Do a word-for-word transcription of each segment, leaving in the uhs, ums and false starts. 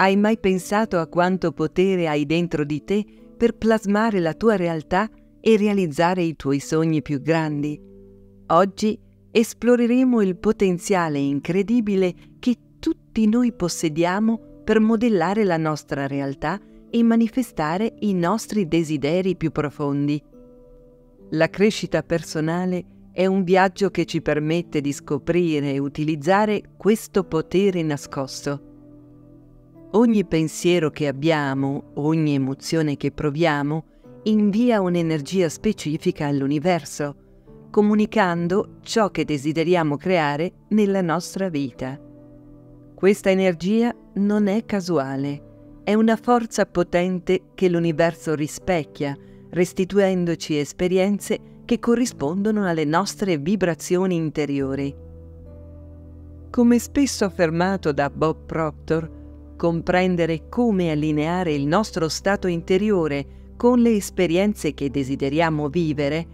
Hai mai pensato a quanto potere hai dentro di te per plasmare la tua realtà e realizzare i tuoi sogni più grandi? Oggi esploreremo il potenziale incredibile che tutti noi possediamo per modellare la nostra realtà e manifestare i nostri desideri più profondi. La crescita personale è un viaggio che ci permette di scoprire e utilizzare questo potere nascosto. Ogni pensiero che abbiamo, ogni emozione che proviamo, invia un'energia specifica all'universo, comunicando ciò che desideriamo creare nella nostra vita. Questa energia non è casuale, è una forza potente che l'universo rispecchia, restituendoci esperienze che corrispondono alle nostre vibrazioni interiori. Come spesso affermato da Bob Proctor, comprendere come allineare il nostro stato interiore con le esperienze che desideriamo vivere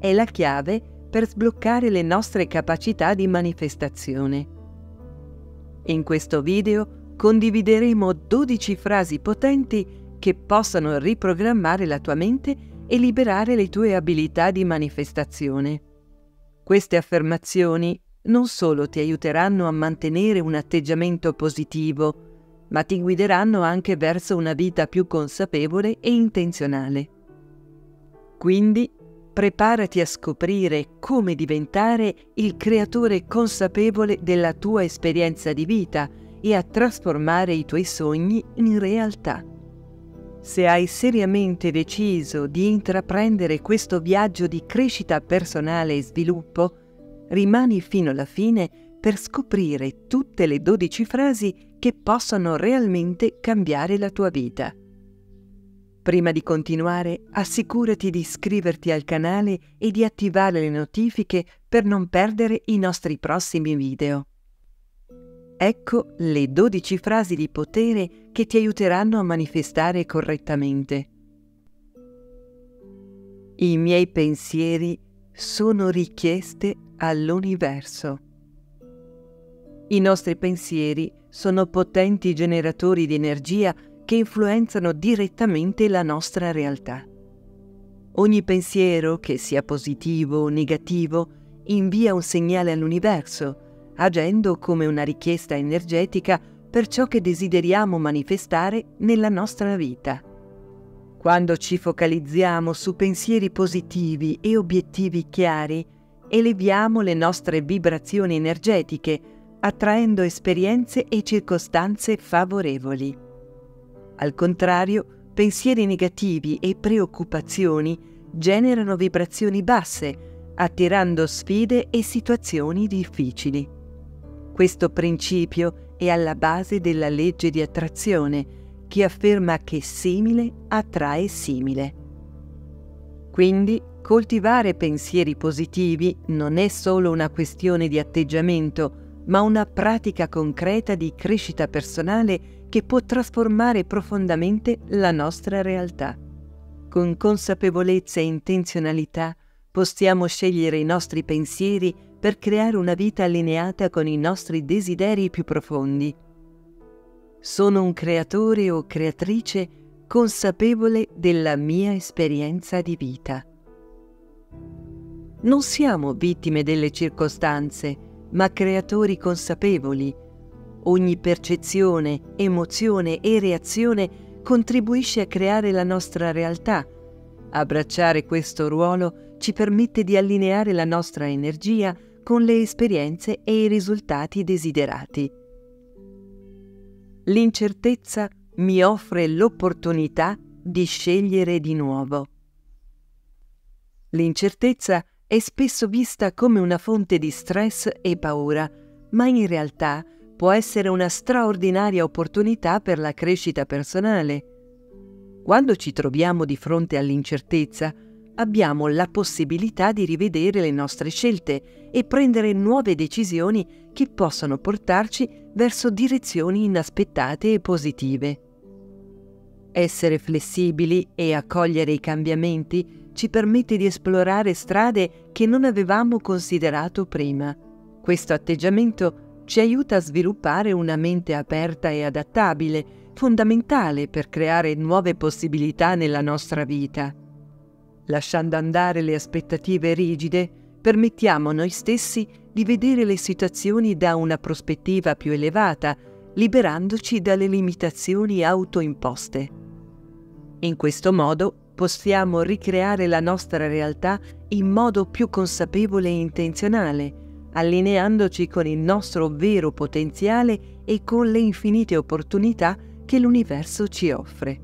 è la chiave per sbloccare le nostre capacità di manifestazione. In questo video condivideremo dodici frasi potenti che possono riprogrammare la tua mente e liberare le tue abilità di manifestazione. Queste affermazioni non solo ti aiuteranno a mantenere un atteggiamento positivo, ma ti guideranno anche verso una vita più consapevole e intenzionale. Quindi, preparati a scoprire come diventare il creatore consapevole della tua esperienza di vita e a trasformare i tuoi sogni in realtà. Se hai seriamente deciso di intraprendere questo viaggio di crescita personale e sviluppo, rimani fino alla fine per scoprire tutte le dodici frasi che possono realmente cambiare la tua vita. Prima di continuare, assicurati di iscriverti al canale e di attivare le notifiche per non perdere i nostri prossimi video. Ecco le dodici frasi di potere che ti aiuteranno a manifestare correttamente. I miei pensieri sono richieste all'universo. I nostri pensieri sono potenti generatori di energia che influenzano direttamente la nostra realtà. Ogni pensiero, che sia positivo o negativo, invia un segnale all'universo, agendo come una richiesta energetica per ciò che desideriamo manifestare nella nostra vita. Quando ci focalizziamo su pensieri positivi e obiettivi chiari, eleviamo le nostre vibrazioni energetiche, attraendo esperienze e circostanze favorevoli. Al contrario, pensieri negativi e preoccupazioni generano vibrazioni basse, attirando sfide e situazioni difficili. Questo principio è alla base della legge di attrazione, che afferma che simile attrae simile. Quindi, coltivare pensieri positivi non è solo una questione di atteggiamento, ma una pratica concreta di crescita personale che può trasformare profondamente la nostra realtà. Con consapevolezza e intenzionalità possiamo scegliere i nostri pensieri per creare una vita allineata con i nostri desideri più profondi. Sono un creatore o creatrice consapevole della mia esperienza di vita. Non siamo vittime delle circostanze, ma creatori consapevoli. Ogni percezione, emozione e reazione contribuisce a creare la nostra realtà. Abbracciare questo ruolo ci permette di allineare la nostra energia con le esperienze e i risultati desiderati. L'incertezza mi offre l'opportunità di scegliere di nuovo. L'incertezza è spesso vista come una fonte di stress e paura, ma in realtà può essere una straordinaria opportunità per la crescita personale. Quando ci troviamo di fronte all'incertezza, abbiamo la possibilità di rivedere le nostre scelte e prendere nuove decisioni che possono portarci verso direzioni inaspettate e positive. Essere flessibili e accogliere i cambiamenti ci permette di esplorare strade che non avevamo considerato prima. Questo atteggiamento ci aiuta a sviluppare una mente aperta e adattabile, fondamentale per creare nuove possibilità nella nostra vita. Lasciando andare le aspettative rigide, permettiamo a noi stessi di vedere le situazioni da una prospettiva più elevata, liberandoci dalle limitazioni autoimposte. In questo modo possiamo ricreare la nostra realtà in modo più consapevole e intenzionale, allineandoci con il nostro vero potenziale e con le infinite opportunità che l'universo ci offre.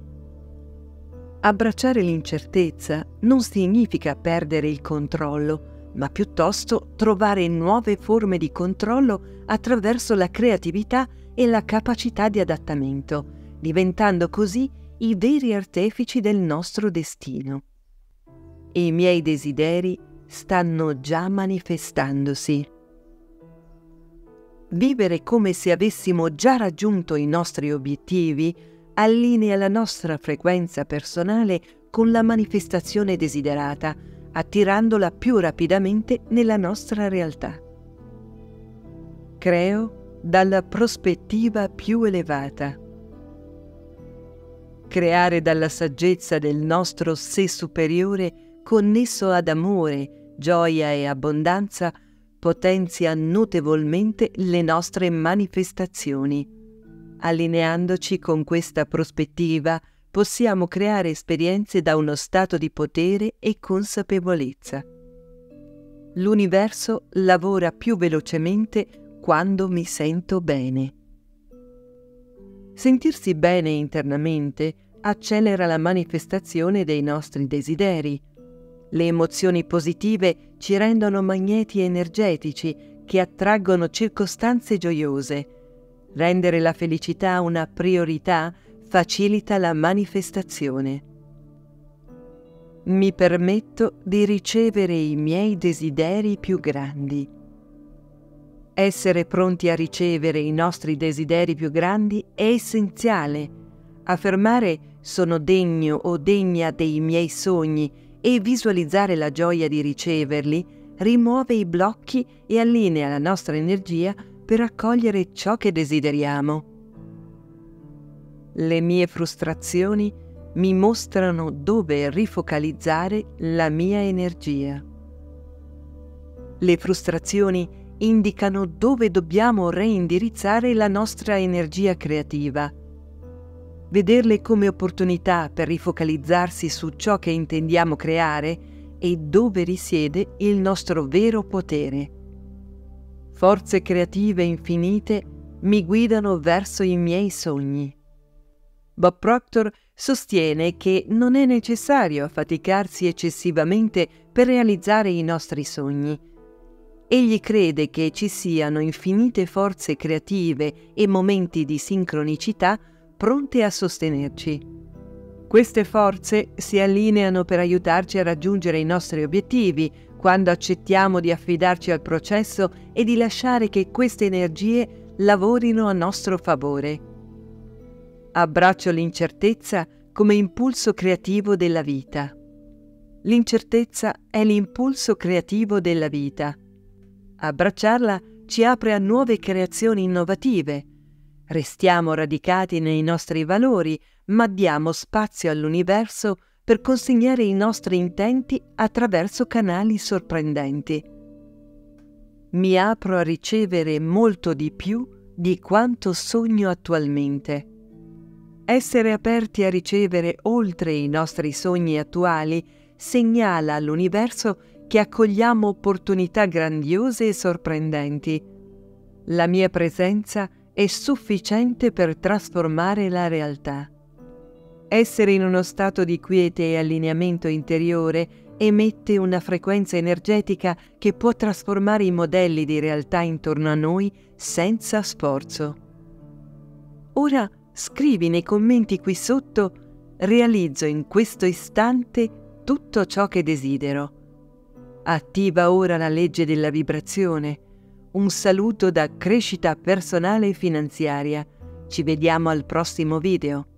Abbracciare l'incertezza non significa perdere il controllo, ma piuttosto trovare nuove forme di controllo attraverso la creatività e la capacità di adattamento, diventando così i veri artefici del nostro destino. I miei desideri stanno già manifestandosi. Vivere come se avessimo già raggiunto i nostri obiettivi allinea la nostra frequenza personale con la manifestazione desiderata, attirandola più rapidamente nella nostra realtà. Creo dalla prospettiva più elevata. Creare dalla saggezza del nostro sé superiore, connesso ad amore, gioia e abbondanza, potenzia notevolmente le nostre manifestazioni. Allineandoci con questa prospettiva, possiamo creare esperienze da uno stato di potere e consapevolezza. L'universo lavora più velocemente quando mi sento bene. Sentirsi bene internamente accelera la manifestazione dei nostri desideri. Le emozioni positive ci rendono magneti energetici che attraggono circostanze gioiose. Rendere la felicità una priorità facilita la manifestazione. Mi permetto di ricevere i miei desideri più grandi. Essere pronti a ricevere i nostri desideri più grandi è essenziale. Affermare sono degno o degna dei miei sogni e visualizzare la gioia di riceverli rimuove i blocchi e allinea la nostra energia per accogliere ciò che desideriamo. Le mie frustrazioni mi mostrano dove rifocalizzare la mia energia. Le frustrazioni indicano dove dobbiamo reindirizzare la nostra energia creativa. Vederle come opportunità per rifocalizzarsi su ciò che intendiamo creare e dove risiede il nostro vero potere. Forze creative infinite mi guidano verso i miei sogni. Bob Proctor sostiene che non è necessario affaticarsi eccessivamente per realizzare i nostri sogni. Egli crede che ci siano infinite forze creative e momenti di sincronicità pronte a sostenerci. Queste forze si allineano per aiutarci a raggiungere i nostri obiettivi quando accettiamo di affidarci al processo e di lasciare che queste energie lavorino a nostro favore. Abbraccio l'incertezza come impulso creativo della vita. L'incertezza è l'impulso creativo della vita. Abbracciarla ci apre a nuove creazioni innovative. Restiamo radicati nei nostri valori, ma diamo spazio all'universo per consegnare i nostri intenti attraverso canali sorprendenti. Mi apro a ricevere molto di più di quanto sogno attualmente. Essere aperti a ricevere oltre i nostri sogni attuali segnala all'universo che accogliamo opportunità grandiose e sorprendenti. La mia presenza è sufficiente per trasformare la realtà. Essere in uno stato di quiete e allineamento interiore emette una frequenza energetica che può trasformare i modelli di realtà intorno a noi senza sforzo. Ora scrivi nei commenti qui sotto: realizzo in questo istante tutto ciò che desidero. Attiva ora la legge della vibrazione. Un saluto da Crescita Personale e Finanziaria. Ci vediamo al prossimo video.